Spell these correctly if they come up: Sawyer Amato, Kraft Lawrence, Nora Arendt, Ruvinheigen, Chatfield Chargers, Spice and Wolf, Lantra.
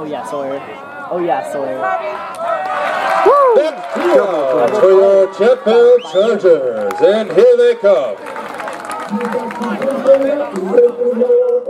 Oh yeah, Sawyer. Oh yeah, Sawyer. Woo! Back for your Chatfield Chargers, and here they come.